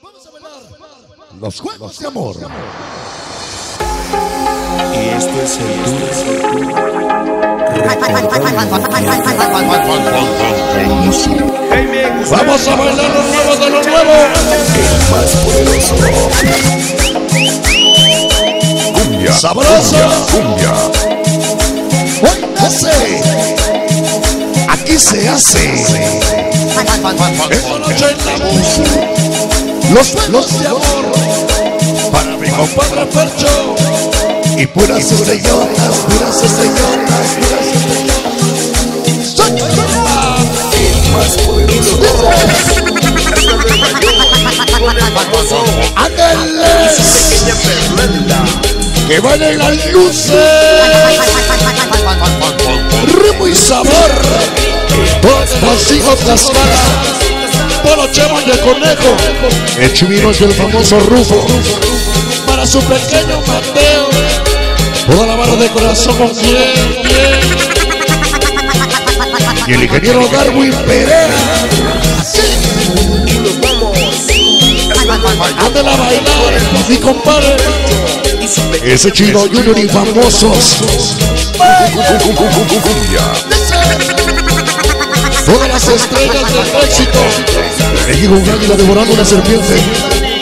Vamos a bailar los juegos de amor. Y esto es el vamos a bailar los nuevos de los nuevos. El más poderoso. Cumbia. Sabrosa. Cumbia. Hoy nace. Aquí se hace. Esta noche en la los de amor. Para mi compadre Percho. Y puras estrellotas, puras estrellotas, puras estrellotas. Soy yo el más poderoso. Ángeles. Pequeña Fernanda. Que valen las luces. Ritmo y sabor. Los hijos de Asmara, Polochemos de Conejo, el Chivino y el famoso Rufo, para su pequeño Mateo, toda la mano de corazón con fiel, y el ingeniero Darwin Pereira. Sí. Ándela a bailar, mi compadre, ese Chino Junior y famosos. Todas las estrellas del éxito. Elegido un águila devorando una serpiente.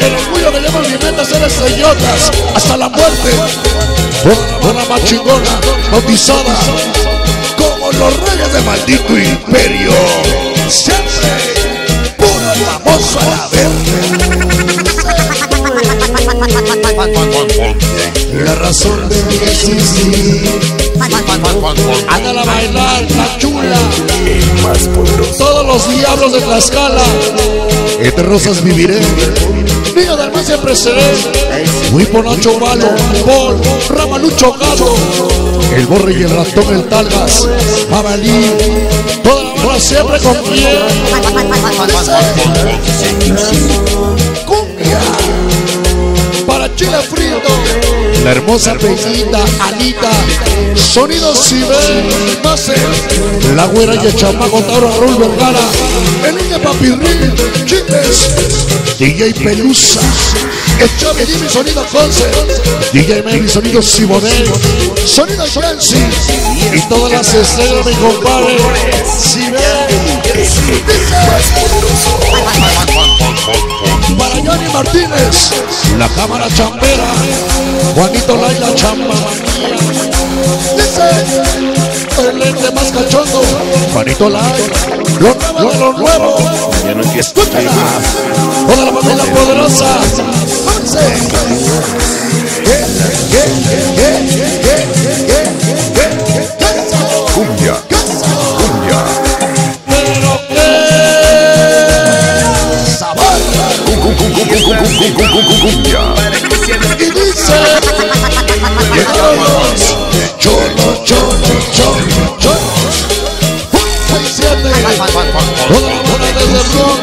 El orgullo de León Limenta ser estrellotas hasta la muerte. Una machingona bautizada como los reyes del maldito imperio. Siempre puro famoso a la verde. La razón de mi existir. Ándala a bailar, la chula. El más poderoso. Todos los diablos de Tlaxcala. Entre rosas viviré. Niño del más siempre seré. Muy ponacho malo, Paul, Ramalucho Gato. El borre y el ratón, el talgas, Jabalí. Toda la hora siempre con piel. Cumbia. Para chile frito. La hermosa pequeñita Anita, sonido Cibel, Mace, la güera y el chamaco Tauro Raúl Vergara, el niño Papirri, Chites, DJ Pelusa, el Chave Jimmy, sonido Conce, DJ Mary, sonido Sibonel, sonido Francis, y todas las estrellas de mi compadre, Cibel, para Johnny Martínez, la cámara chambera, Juanito Laila Chamba, dice el lente más cachondo, Juanito Laila, lo nuevo, escúchala, toda la familia poderosa, cumbia, cumbia, pero qué sabor, cumbia. Y dice Cholo, Cholo, Cholo, Cholo. Toda desde el Bronx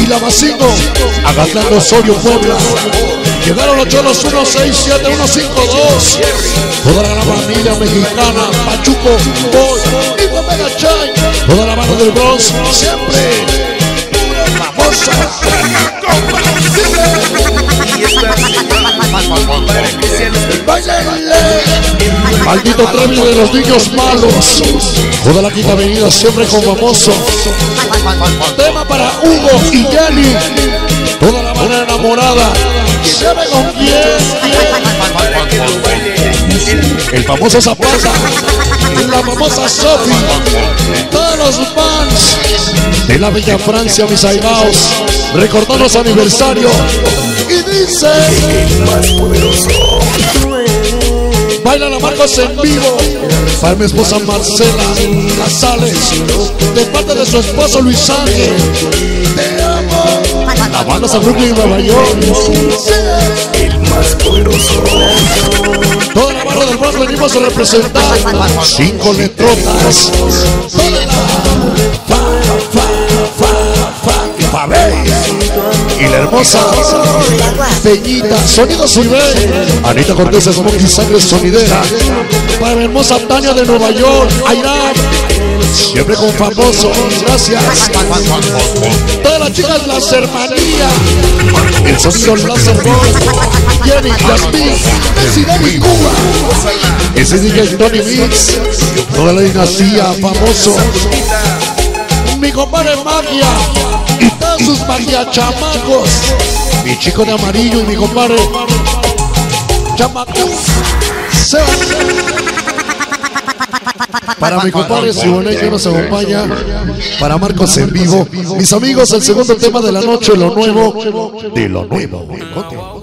y la Macingo, Agatlán, Osorio, Puebla. Llegaron los Cholos 167, 152. Toda la familia mexicana, Pachuco, Boy, Nico Mega Chay. Toda la mano del Bronx, siempre famosa. Maldito término de los niños malos. Toda la quinta avenida siempre con famoso. Tema para Hugo y Yanni. Toda la mano enamorada. Siempre con pies. El famoso Zapata. La famosa Sophie. Todos los fans de la bella Francia, mis aimaos. Recordando su aniversario. Y dice el más poderoso. Bailan a Marcos en Vivo. Para mi esposa Marcela Casales, de parte de su esposo Luis Ángel. Te amo. La banda San Brooklyn, Nueva York. El más poderoso. Toda la barra del Bronx venimos a representar. 5 letrotas. Y la hermosa Peñita, sonido Cibel, Anita Cortés, Smokey Sangre Sonidera. Para la hermosa Tania de Nueva York, Ayrán, siempre con famosos, gracias. Todas las chicas, las hermanías. Esos son los hermanos Jenny Castillo, Presidente Cuba. Ese es DJ Tony Mix, toda la dinastía, famoso. Mi compadre Magia y todos sus Magia chamacos. Mi chico de amarillo y mi compadre chamacos. Para mi compadre Siboney que nos acompaña, para Marcos en Vivo, mis amigos, el segundo tema de la noche, lo nuevo de lo nuevo.